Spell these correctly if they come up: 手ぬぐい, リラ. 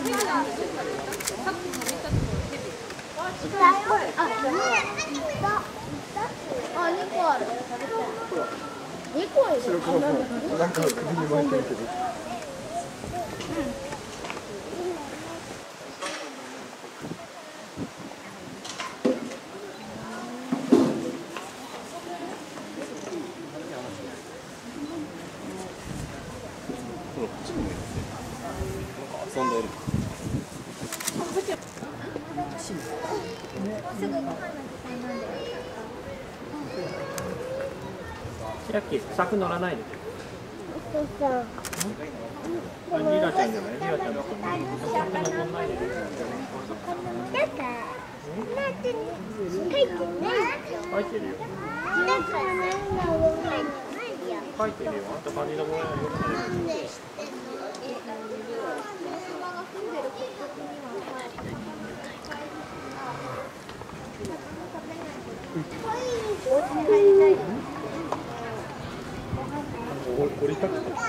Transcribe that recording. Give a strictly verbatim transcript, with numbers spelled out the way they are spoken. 遊んでる。キラッキー、柵乗らないで。リラちゃんじゃない、リラちゃんの。書いてるよ。書いてるよ。あんた感じのものよ。降りたくて、来た。